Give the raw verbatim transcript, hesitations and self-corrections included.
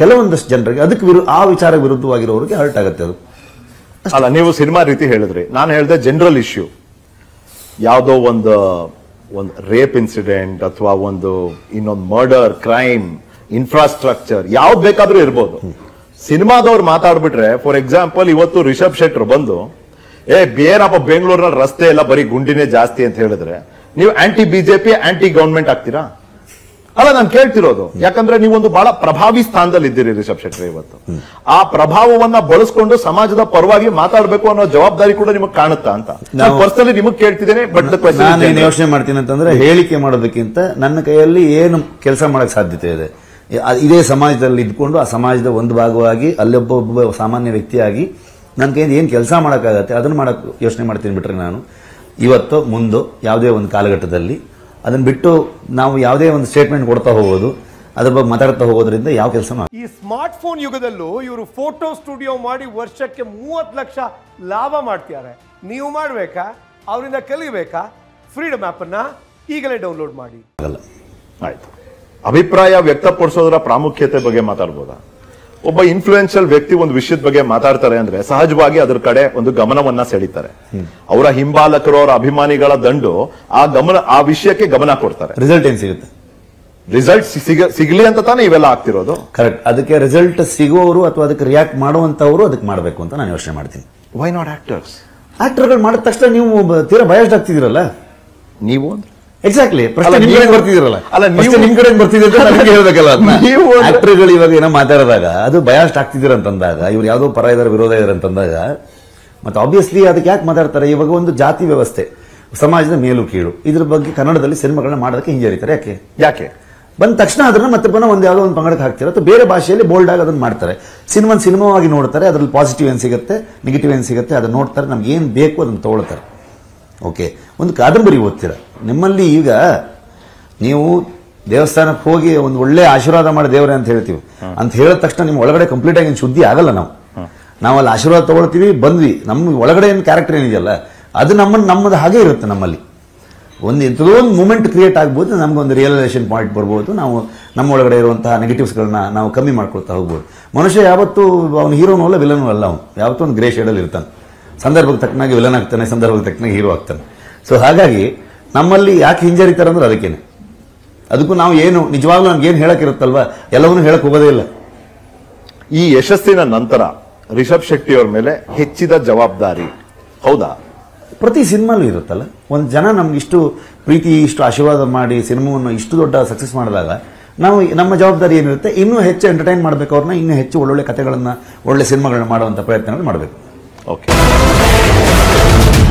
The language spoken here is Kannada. ಕೆಲವೊಂದಷ್ಟು ಜನರಿಗೆ ಅದಕ್ಕೆ ವಿರುದ್ಧ ಆ ವಿಚಾರ ವಿರುದ್ಧವಾಗಿರೋರಿಗೆ ಹರ್ಟ್ ಆಗುತ್ತೆ ಅದು ಅಲ್ಲ ನೀವು ಸಿನಿಮಾ ರೀತಿ ಹೇಳಿದ್ರಿ ನಾನು ಹೇಳಿದೆ ಜನರಲ್ ಇಶ್ಯೂ ಯಾವುದೋ ಒಂದು ಒಂದು ರೇಪ್ ಇನ್ಸಿಡೆಂಟ್ ಅಥವಾ ಒಂದು ಇನ್ನೊಂದು ಮರ್ಡರ್ ಕ್ರೈಮ್ ಇನ್ಫ್ರಾಸ್ಟ್ರಕ್ಚರ್ ಯಾವುದು ಬೇಕಾದರೂ ಇರಬಹುದು ಸಿನಿಮಾದವರು ಮಾತಾಡ್ಬಿಟ್ರೆ ಫಾರ್ ಎಕ್ಸಾಂಪಲ್ ಇವತ್ತು ರಿಷಬ್ ಶೆಟ್ಟರ್ ಬಂದು ಏ ಬೇರಪ್ಪ ಬೆಂಗಳೂರಿನಲ್ಲಿ ರಸ್ತೆ ಎಲ್ಲ ಬರಿ ಗುಂಡಿನೇ ಜಾಸ್ತಿ ಅಂತ ಹೇಳಿದ್ರೆ ನೀವು ಆಂಟಿ ಬಿಜೆಪಿ ಆಂಟಿ ಗವರ್ನಮೆಂಟ್ ಆಗ್ತೀರಾ ಅಲ್ಲ ನಾನು ಹೇಳ್ತಿರೋದು ಯಾಕಂದ್ರೆ ನೀವೊಂದು ಬಹಳ ಪ್ರಭಾವಿ ಸ್ಥಾನದಲ್ಲಿ ಇದ್ದೀರಿ ರಿಷಬ್ ಶೆಟ್ಟಿ ಇವತ್ತು ಆ ಪ್ರಭಾವವನ್ನ ಬಳಸಿಕೊಂಡು ಸಮಾಜದ ಪರವಾಗಿ ಮಾತಾಡಬೇಕು ಅನ್ನೋ ಜವಾಬ್ದಾರಿ ಕೂಡ ನಿಮಗೆ ಕಾಣುತ್ತಾ ಅಂತ ನಾನು ಪರ್ಸನಲಿ ನಿಮಗೆ ಹೇಳ್ತಿದ್ದೇನೆ ಬಟ್ ದ ಕ್ವೆಶ್ಚನ್ ನಾನು ಏನು ಯೋಚನೆ ಮಾಡ್ತೀನಿ ಅಂತಂದ್ರೆ ಹೇಳಿಕೆ ಮಾಡೋದಕ್ಕಿಂತ ನನ್ನ ಕೈಯಲ್ಲಿ ಏನು ಕೆಲಸ ಮಾಡಕ್ಕೆ ಸಾಧ್ಯತೆ ಇದೆ ಇದೇ ಸಮಾಜದಲ್ಲಿ ಇದ್ಕೊಂಡು ಆ ಸಮಾಜದ ಒಂದು ಭಾಗವಾಗಿ ಅಲ್ಲೊಬ್ಬ ಒಬ್ಬ ಸಾಮಾನ್ಯ ವ್ಯಕ್ತಿಯಾಗಿ ನನ್ನ ಕೈಯಲ್ಲಿ ಏನು ಕೆಲಸ ಮಾಡೋಕ್ಕಾಗತ್ತೆ ಅದನ್ನು ಮಾಡೋಕ್ಕೆ ಯೋಚನೆ ಮಾಡ್ತೀನಿ ಬಿಟ್ರೆ ನಾನು ಇವತ್ತು ಮುಂದೆ ಯಾವುದೇ ಒಂದು ಕಾಲಘಟ್ಟದಲ್ಲಿ ಅದನ್ನ ಬಿಟ್ಟು ನಾವು ಯಾವುದೇ ಒಂದು ಸ್ಟೇಟ್ಮೆಂಟ್ ಕೊಡ್ತಾ ಹೋಗೋದು ಅದರ ಬಗ್ಗೆ ಮಾತಾಡ್ತಾ ಹೋಗೋದ್ರಿಂದ ಯಾವ ಕೆಲಸ ಈ ಸ್ಮಾರ್ಟ್ಫೋನ್ ಯುಗದಲ್ಲೂ ಇವರು ಫೋಟೋ ಸ್ಟುಡಿಯೋ ಮಾಡಿ ವರ್ಷಕ್ಕೆ ಮೂವತ್ತು ಲಕ್ಷ ಲಾಭ ಮಾಡ್ತಿದ್ದಾರೆ ನೀವು ಮಾಡಬೇಕಾ ಅವರಿಂದ ಕಲಿಬೇಕಾ ಫ್ರೀಡಮ್ ಆಪ್ ಅನ್ನ ಈಗಲೇ ಡೌನ್ಲೋಡ್ ಮಾಡಿ ಆಗಲ್ಲ ಆಯ್ತು ಅಭಿಪ್ರಾಯ ವ್ಯಕ್ತಪಡಿಸೋದರ ಪ್ರಾಮುಖ್ಯತೆ ಬಗ್ಗೆ ಮಾತಾಡಬಹುದಾ ಒಬ್ಬ ಇನ್ಫ್ಲೂಯೆನ್ಷಿಯಲ್ ವ್ಯಕ್ತಿ ಒಂದು ವಿಷಯದ ಬಗ್ಗೆ ಮಾತಾಡ್ತಾರೆ ಅಂದ್ರೆ ಸಹಜವಾಗಿ ಅದರ ಕಡೆ ಒಂದು ಗಮನವನ್ನ ಸೆಳೀತಾರೆ ಅವರ ಹಿಂಬಾಲಕರು ಅವರ ಅಭಿಮಾನಿಗಳ ದಂಡು ಆ ಗಮನ ಆ ವಿಷಯಕ್ಕೆ ಗಮನ ಕೊಡ್ತಾರೆ ರಿಸಲ್ಟ್ ಏನ್ ಸಿಗುತ್ತೆ ರಿಸಲ್ಟ್ ಸಿಗಲಿ ಅಂತ ತಾನೇ ಇವೆಲ್ಲ ಆಗ್ತಿರೋದು ಕರೆಕ್ಟ್ ಅದಕ್ಕೆ ರಿಸಲ್ಟ್ ಸಿಗೋರು ಅಥವಾ ಅದಕ್ಕೆ ರಿಯಾಕ್ಟ್ ಮಾಡುವಂತವರು ಅದಕ್ಕೆ ಮಾಡಬೇಕು ಅಂತ ನಾನು ಯೋಚನೆ ಮಾಡ್ತೀನಿ ವೈ ನಾಟ್ ಆಕ್ಟರ್ಸ್ ಆಕ್ಟರ್ಗಳು ಮಾಡಿದ ತಕ್ಷಣ ನೀವು ತೀರಾ ಬಯಸ್ಡ್ ಆಗ್ತಿದಿರಲ್ಲ ನೀವು ಎಕ್ಸಾಕ್ಟ್ಲಿ ಪ್ರಶ್ನೆ ನಿಮ್ಮ ಕಡೆ ಬರ್ತಿದಿರಲ್ಲ ಅಲ್ಲ ನೀವು ನಿಮ್ಮ ಕಡೆ ಬರ್ತಿದೆ ಅಂತ ನನಗೆ ಹೇಳಬೇಕಲ್ಲ ನೀವು ಆಕ್ಟರ್ಗಳು ಇವಾಗ ಏನೋ ಮಾತಾಡಿದಾಗ ಅದು ಬಯಾಸ್ಟ್ ಆಗ್ತಿದ್ದೀರ ಅಂತಂದಾಗ ಇವ್ರು ಯಾವುದೋ ಪರ ಇದಾರೆ ವಿರೋಧ ಇದಾರೆ ಅಂತಂದಾಗ ಮತ್ತೆ ಆಬ್ವಿಯಸ್ಲಿ ಅದಕ್ಕೆ ಯಾಕೆ ಮಾತಾಡ್ತಾರೆ ಇವಾಗ ಒಂದು ಜಾತಿ ವ್ಯವಸ್ಥೆ ಸಮಾಜದ ಮೇಲು ಕೀಳು ಇದ್ರ ಬಗ್ಗೆ ಕನ್ನಡದಲ್ಲಿ ಸಿನಿಮಾಗಳನ್ನ ಮಾಡೋದಕ್ಕೆ ಹಿಂಜರಿತಾರೆ ಯಾಕೆ ಯಾಕೆ ಬಂದ ತಕ್ಷಣ ಅದನ್ನ ಮತ್ತೆ ಪುನಃ ಒಂದು ಯಾವುದೋ ಒಂದು ಪಂಗಡಕ್ಕೆ ಹಾಕ್ತಾರೆ ಅಥವಾ ಬೇರೆ ಭಾಷೆಯಲ್ಲಿ ಬೋಲ್ಡ್ ಆಗಿ ಅದನ್ನು ಮಾಡ್ತಾರೆ ಸಿನಿಮಾ ಸಿನಿಮಾವಾಗಿ ನೋಡ್ತಾರೆ ಅದ್ರಲ್ಲಿ ಪಾಸಿಟಿವ್ ಏನು ಸಿಗುತ್ತೆ ನೆಗೆಟಿವ್ ಏನು ಸಿಗುತ್ತೆ ಅದನ್ನ ನೋಡ್ತಾರೆ ನಮ್ಗೆ ಏನು ಬೇಕು ಅದನ್ನು ತಗೊಳ್ತಾರೆ ಓಕೆ ಒಂದು ಕಾದಂಬರಿ ಓದ್ತೀರ ನಿಮ್ಮಲ್ಲಿ ಈಗ ನೀವು ದೇವಸ್ಥಾನಕ್ಕೆ ಹೋಗಿ ಒಂದು ಒಳ್ಳೆ ಆಶೀರ್ವಾದ ಮಾಡಿ ದೇವರೇ ಅಂತ ಹೇಳ್ತೀವಿ ಅಂತ ಹೇಳಿದ ತಕ್ಷಣ ನಿಮ್ಮ ಒಳಗಡೆ ಕಂಪ್ಲೀಟ್ ಆಗಿ ಶುದ್ಧಿ ಆಗಲ್ಲ ನಾವು ನಾವಲ್ಲಿ ಆಶೀರ್ವಾದ ತಗೊಳ್ತೀವಿ ಬಂದ್ವಿ ನಮ್ಮ ಒಳಗಡೆ ಏನು ಕ್ಯಾರೆಕ್ಟರ್ ಏನಿದೆಯಲ್ಲ ಅದು ನಮ್ಮನ್ನು ನಮ್ಮದು ಹಾಗೆ ಇರುತ್ತೆ ನಮ್ಮಲ್ಲಿ ಒಂದು ಎಂಥದೋ ಒಂದು ಮೂಮೆಂಟ್ ಕ್ರಿಯೇಟ್ ಆಗ್ಬೋದು ನಮಗೊಂದು ರಿಯಲೈಸೇಷನ್ ಪಾಯಿಂಟ್ ಬರ್ಬೋದು ನಾವು ನಮ್ಮ ಒಳಗಡೆ ಇರುವಂತಹ ನೆಗೆಟಿವ್ಸ್ಗಳನ್ನ ನಾವು ಕಮ್ಮಿ ಮಾಡ್ಕೊಳ್ತಾ ಹೋಗ್ಬೋದು ಮನುಷ್ಯ ಯಾವತ್ತೂ ಅವನು ಹೀರೋನೂ ಅಲ್ಲ ವಿಲನೂ ಅಲ್ಲ ಅವನು ಯಾವತ್ತೂ ಒಂದು ಗ್ರೇ ಶೇಡಲ್ಲಿ ಇರ್ತಾನೆ ಸಂದರ್ಭಕ್ಕೆ ತಕ್ಕನಾಗಿ ವಿಲನ್ ಆಗ್ತಾನೆ ಸಂದರ್ಭಕ್ಕೆ ತಕ್ಕನಾಗಿ ಹೀರೋ ಆಗ್ತಾನೆ ಸೊ ಹಾಗಾಗಿ ನಮ್ಮಲ್ಲಿ ಯಾಕೆ ಹಿಂಜರಿತಾರೆ ಅಂದ್ರೆ ಅದಕ್ಕೇನೆ ಅದಕ್ಕೂ ನಾವು ಏನು ನಿಜವಾಗ್ಲೂ ನಮ್ಗೆ ಏನು ಹೇಳಕ್ಕಿರುತ್ತಲ್ವಾ ಎಲ್ಲವನ್ನೂ ಹೇಳಕ್ ಹೋಗೋದೇ ಇಲ್ಲ ಈ ಯಶಸ್ಸಿನ ನಂತರ ರಿಷಬ್ ಶೆಟ್ಟಿ ಅವ್ರ ಮೇಲೆ ಹೆಚ್ಚಿದ ಜವಾಬ್ದಾರಿ ಹೌದಾ ಪ್ರತಿ ಸಿನಿಮಾಲೂ ಇರುತ್ತಲ್ಲ ಒಂದು ಜನ ನಮ್ಗೆ ಇಷ್ಟು ಪ್ರೀತಿ ಇಷ್ಟು ಆಶೀರ್ವಾದ ಮಾಡಿ ಸಿನಿಮಾವನ್ನು ಇಷ್ಟು ದೊಡ್ಡ ಸಕ್ಸಸ್ ಮಾಡಿದಾಗ ನಾವು ನಮ್ಮ ಜವಾಬ್ದಾರಿ ಏನಿರುತ್ತೆ ಇನ್ನೂ ಹೆಚ್ಚು ಎಂಟರ್ಟೈನ್ ಮಾಡಬೇಕು ಅವ್ರನ್ನ ಇನ್ನೂ ಹೆಚ್ಚು ಒಳ್ಳೊಳ್ಳೆ ಕಥೆಗಳನ್ನ ಒಳ್ಳೆ ಸಿನಿಮಾಗಳನ್ನ ಮಾಡುವಂಥ ಪ್ರಯತ್ನಗಳು ಮಾಡಬೇಕು Okay.